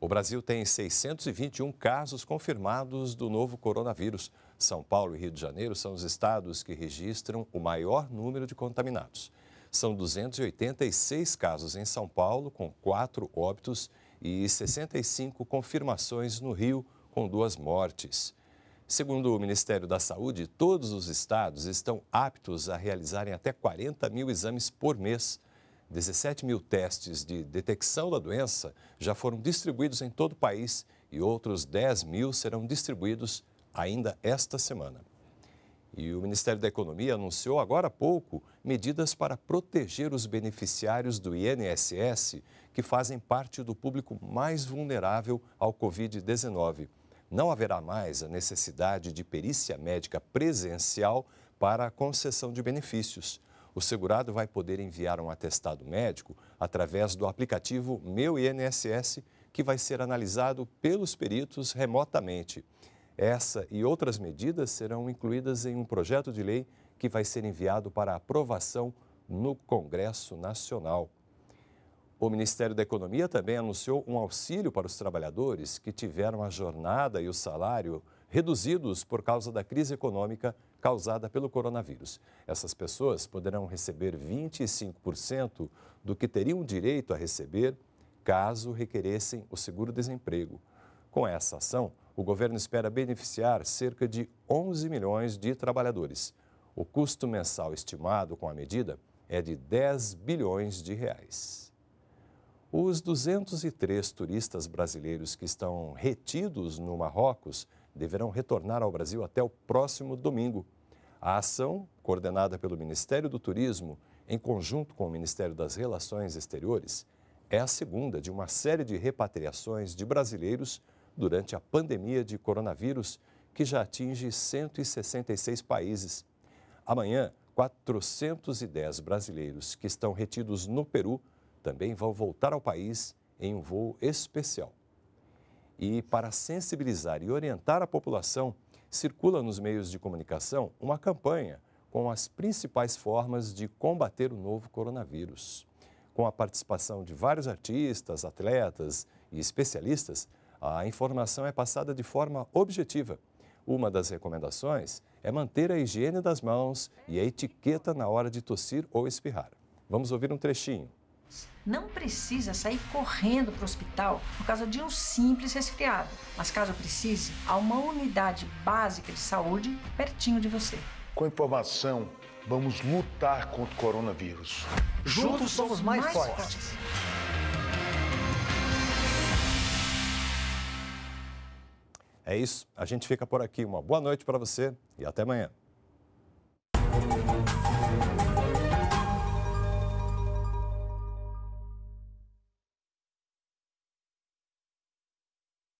O Brasil tem 621 casos confirmados do novo coronavírus. São Paulo e Rio de Janeiro são os estados que registram o maior número de contaminados. São 286 casos em São Paulo, com 4 óbitos, e 65 confirmações no Rio, com 2 mortes. Segundo o Ministério da Saúde, todos os estados estão aptos a realizarem até 40 mil exames por mês. 17 mil testes de detecção da doença já foram distribuídos em todo o país e outros 10 mil serão distribuídos ainda esta semana. E o Ministério da Economia anunciou agora há pouco medidas para proteger os beneficiários do INSS que fazem parte do público mais vulnerável ao Covid-19. Não haverá mais a necessidade de perícia médica presencial para a concessão de benefícios. O segurado vai poder enviar um atestado médico através do aplicativo Meu INSS, que vai ser analisado pelos peritos remotamente. Essa e outras medidas serão incluídas em um projeto de lei que vai ser enviado para aprovação no Congresso Nacional. O Ministério da Economia também anunciou um auxílio para os trabalhadores que tiveram a jornada e o salário reduzidos por causa da crise econômica causada pelo coronavírus. Essas pessoas poderão receber 25% do que teriam direito a receber caso requeressem o seguro-desemprego. Com essa ação, o governo espera beneficiar cerca de 11 milhões de trabalhadores. O custo mensal estimado com a medida é de 10 bilhões de reais. Os 203 turistas brasileiros que estão retidos no Marrocos deverão retornar ao Brasil até o próximo domingo. A ação, coordenada pelo Ministério do Turismo, em conjunto com o Ministério das Relações Exteriores, é a segunda de uma série de repatriações de brasileiros durante a pandemia de coronavírus, que já atinge 166 países. Amanhã, 410 brasileiros que estão retidos no Peru também vão voltar ao país em um voo especial. E para sensibilizar e orientar a população, circula nos meios de comunicação uma campanha com as principais formas de combater o novo coronavírus. Com a participação de vários artistas, atletas e especialistas, a informação é passada de forma objetiva. Uma das recomendações é manter a higiene das mãos e a etiqueta na hora de tossir ou espirrar. Vamos ouvir um trechinho. Não precisa sair correndo para o hospital por causa de um simples resfriado, mas caso precise, há uma unidade básica de saúde pertinho de você. Com informação, vamos lutar contra o coronavírus. Juntos somos mais fortes. É isso, a gente fica por aqui. Uma boa noite para você e até amanhã.